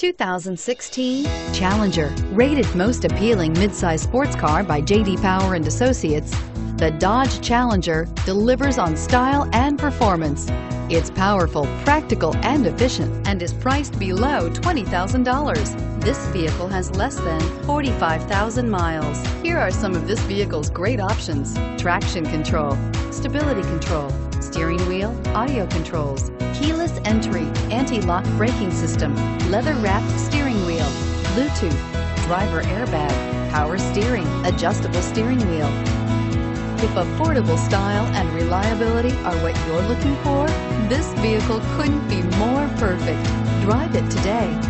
2016 Challenger, rated most appealing midsize sports car by JD Power and Associates, the Dodge Challenger delivers on style and performance. It's powerful, practical, and efficient, and is priced below $20,000. This vehicle has less than 45,000 miles. Here are some of this vehicle's great options: traction control, stability control, steering wheel audio controls, keyless entry, anti-lock braking system, leather-wrapped steering wheel, Bluetooth, driver airbag, power steering, adjustable steering wheel. If affordable style and reliability are what you're looking for, this vehicle couldn't be more perfect. Drive it today.